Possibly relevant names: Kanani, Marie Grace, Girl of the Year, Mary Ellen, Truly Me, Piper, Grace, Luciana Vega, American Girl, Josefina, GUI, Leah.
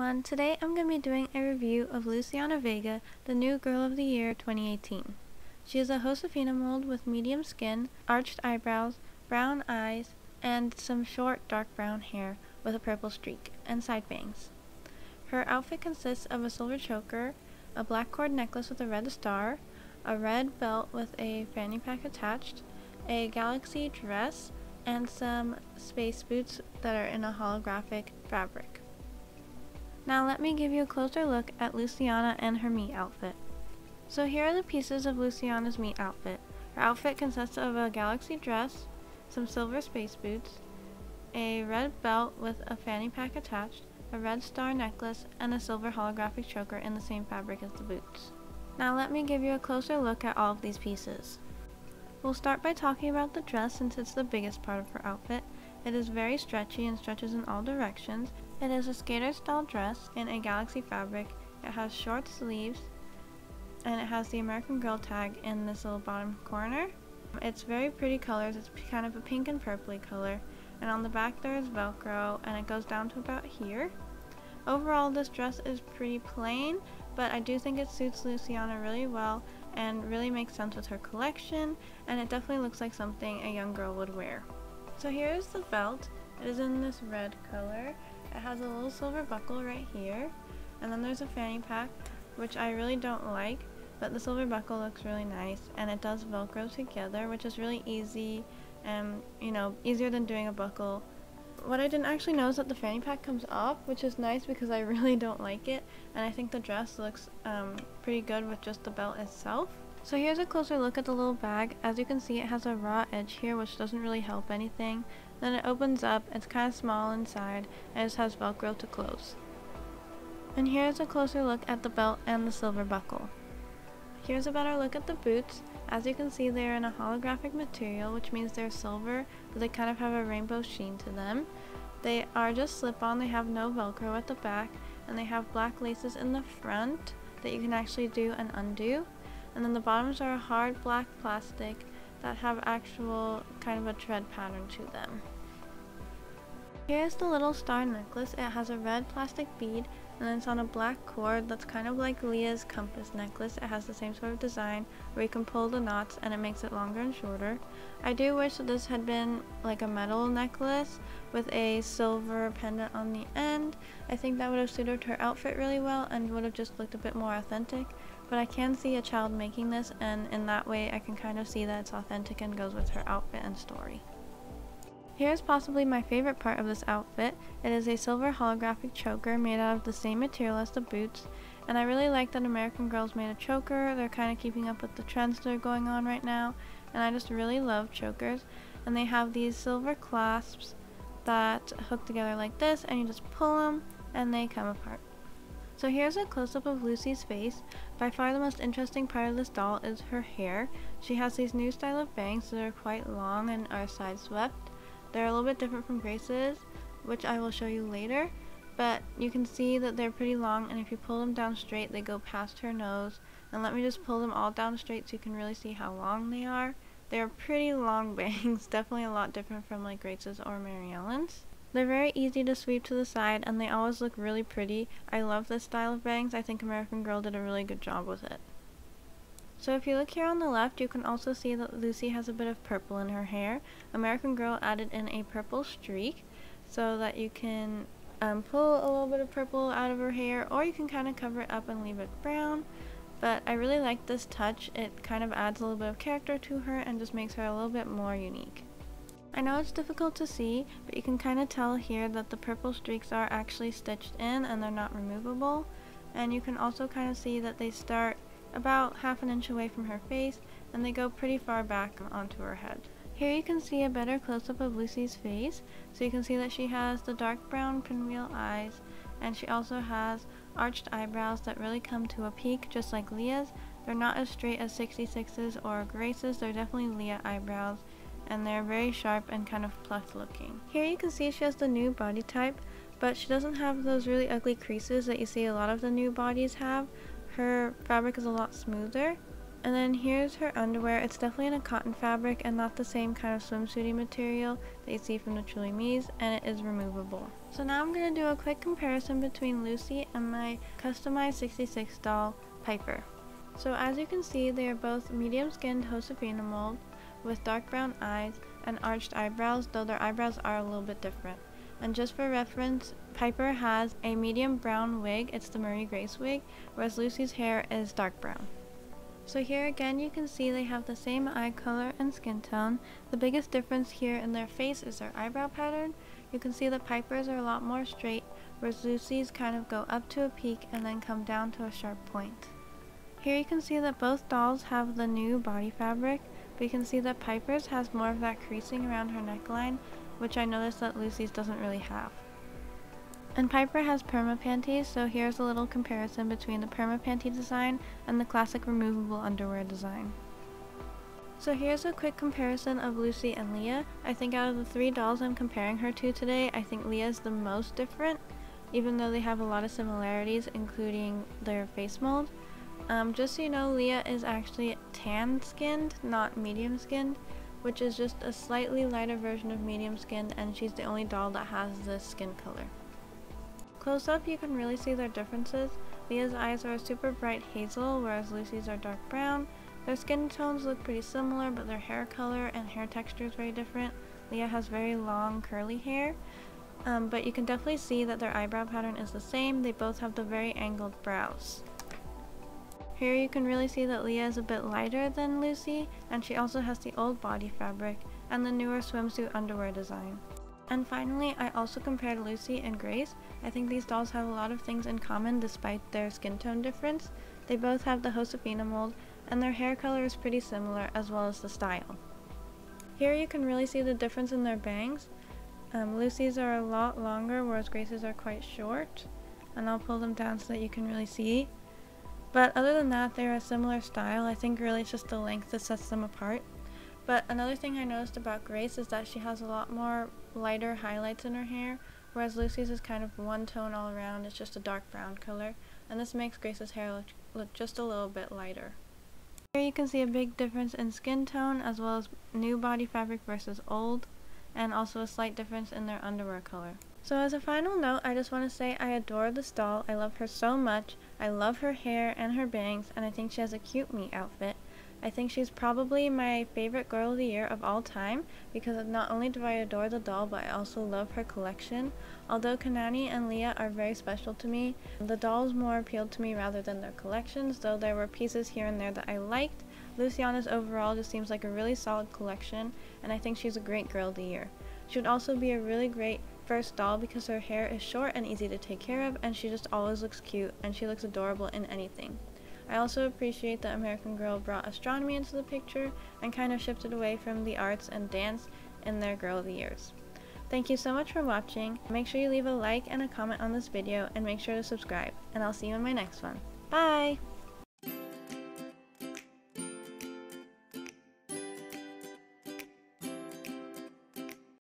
everyone, today I'm going to be doing a review of Luciana Vega, the new girl of the year 2018. She is a Josefina mold with medium skin, arched eyebrows, brown eyes, and some short dark brown hair with a purple streak, and side bangs. Her outfit consists of a silver choker, a black cord necklace with a red star, a red belt with a fanny pack attached, a galaxy dress, and some space boots that are in a holographic fabric. Now let me give you a closer look at Luciana and her Mii outfit. So here are the pieces of Luciana's Mii outfit. Her outfit consists of a galaxy dress, some silver space boots, a red belt with a fanny pack attached, a red star necklace, and a silver holographic choker in the same fabric as the boots. Now let me give you a closer look at all of these pieces. We'll start by talking about the dress since it's the biggest part of her outfit. It is very stretchy and stretches in all directions. It is a skater style dress in a galaxy fabric. It has short sleeves and it has the American Girl tag in this little bottom corner. It's very pretty colors. It's kind of a pink and purpley color. And on the back there is Velcro and it goes down to about here. Overall, this dress is pretty plain, but I do think it suits Luciana really well and really makes sense with her collection, and it definitely looks like something a young girl would wear. So here's the belt. It is in this red color. It has a little silver buckle right here, and then there's a fanny pack, which I really don't like, but the silver buckle looks really nice, and it does Velcro together, which is really easy and, you know, easier than doing a buckle. What I didn't actually know is that the fanny pack comes up, which is nice because I really don't like it, and I think the dress looks pretty good with just the belt itself. So here's a closer look at the little bag. As you can see, it has a raw edge here, which doesn't really help anything. Then it opens up, it's kind of small inside, and it just has Velcro to close. And here's a closer look at the belt and the silver buckle. Here's a better look at the boots. As you can see, they're in a holographic material, which means they're silver, but they kind of have a rainbow sheen to them. They are just slip-on, they have no Velcro at the back, and they have black laces in the front that you can actually do and undo. And then the bottoms are hard black plastic that have actual kind of a tread pattern to them. Here's the little star necklace. It has a red plastic bead and it's on a black cord that's kind of like Leah's compass necklace. It has the same sort of design where you can pull the knots and it makes it longer and shorter. I do wish that this had been like a metal necklace with a silver pendant on the end. I think that would have suited her outfit really well and would have just looked a bit more authentic. But I can see a child making this, and in that way I can kind of see that it's authentic and goes with her outfit and story. Here's possibly my favorite part of this outfit. It is a silver holographic choker made out of the same material as the boots, and I really like that American Girl's made a choker. They're kind of keeping up with the trends that are going on right now, and I just really love chokers. And they have these silver clasps that hook together like this, and you just pull them and they come apart. So here's a close-up of Lucy's face. By far the most interesting part of this doll is her hair. She has these new style of bangs that are quite long and are side-swept. They're a little bit different from Grace's, which I will show you later, but you can see that they're pretty long, and if you pull them down straight, they go past her nose. And let me just pull them all down straight so you can really see how long they are. They're pretty long bangs, definitely a lot different from like Grace's or Mary Ellen's. They're very easy to sweep to the side and they always look really pretty. I love this style of bangs. I think American Girl did a really good job with it. So if you look here on the left, you can also see that Lucy has a bit of purple in her hair. American Girl added in a purple streak so that you can pull a little bit of purple out of her hair, or you can kind of cover it up and leave it brown. But I really like this touch. It kind of adds a little bit of character to her and just makes her a little bit more unique. I know it's difficult to see, but you can kind of tell here that the purple streaks are actually stitched in and they're not removable. And you can also kind of see that they start about half an inch away from her face and they go pretty far back onto her head. Here you can see a better close-up of Lucy's face. So you can see that she has the dark brown pinwheel eyes, and she also has arched eyebrows that really come to a peak just like Leah's. They're not as straight as 66's or Grace's, they're definitely Leah eyebrows, and they're very sharp and kind of plucked looking. Here you can see she has the new body type, but she doesn't have those really ugly creases that you see a lot of the new bodies have. Her fabric is a lot smoother. And then here's her underwear. It's definitely in a cotton fabric and not the same kind of swimsuity material that you see from the Truly Me's, and it is removable. So now I'm going to do a quick comparison between Lucy and my customized 66 doll, Piper. So as you can see, they are both medium-skinned Josefina mold with dark brown eyes and arched eyebrows, though their eyebrows are a little bit different. And just for reference, Piper has a medium brown wig, it's the Marie Grace wig, whereas Lucy's hair is dark brown. So here again you can see they have the same eye color and skin tone. The biggest difference here in their face is their eyebrow pattern. You can see that Piper's are a lot more straight, whereas Lucy's kind of go up to a peak and then come down to a sharp point. Here you can see that both dolls have the new body fabric, but you can see that Piper's has more of that creasing around her neckline, which I noticed that Lucy's doesn't really have. And Piper has perma panties, so here's a little comparison between the perma panty design and the classic removable underwear design. So here's a quick comparison of Lucy and Leah. I think out of the three dolls I'm comparing her to today, I think Leah's the most different, even though they have a lot of similarities, including their face mold. Just so you know, Leah is actually tan-skinned, not medium-skinned, which is just a slightly lighter version of medium-skinned, and she's the only doll that has this skin color. Close up, you can really see their differences. Leah's eyes are a super bright hazel, whereas Lucy's are dark brown. Their skin tones look pretty similar, but their hair color and hair texture is very different. Leah has very long, curly hair, but you can definitely see that their eyebrow pattern is the same. They both have the very angled brows. Here you can really see that Leah is a bit lighter than Lucy, and she also has the old body fabric and the newer swimsuit underwear design. And finally, I also compared Lucy and Grace. I think these dolls have a lot of things in common despite their skin tone difference. They both have the Josefina mold, and their hair color is pretty similar, as well as the style. Here you can really see the difference in their bangs. Lucy's are a lot longer, whereas Grace's are quite short, and I'll pull them down so that you can really see. But other than that, they're a similar style. I think really it's just the length that sets them apart. But another thing I noticed about Grace is that she has a lot more lighter highlights in her hair, whereas Lucy's is kind of one tone all around, it's just a dark brown color. And this makes Grace's hair look just a little bit lighter. Here you can see a big difference in skin tone, as well as new body fabric versus old, and also a slight difference in their underwear color. So as a final note, I just want to say I adore this doll. I love her so much. I love her hair and her bangs, and I think she has a cute me outfit. I think she's probably my favorite girl of the year of all time, because not only do I adore the doll, but I also love her collection. Although Kanani and Leah are very special to me, the dolls more appealed to me rather than their collections, though there were pieces here and there that I liked. Luciana's overall just seems like a really solid collection, and I think she's a great girl of the year. She would also be a really great first doll because her hair is short and easy to take care of, and she just always looks cute, and she looks adorable in anything. I also appreciate that American Girl brought astronomy into the picture and kind of shifted away from the arts and dance in their Girl of the Years. Thank you so much for watching. Make sure you leave a like and a comment on this video, and make sure to subscribe, and I'll see you in my next one. Bye!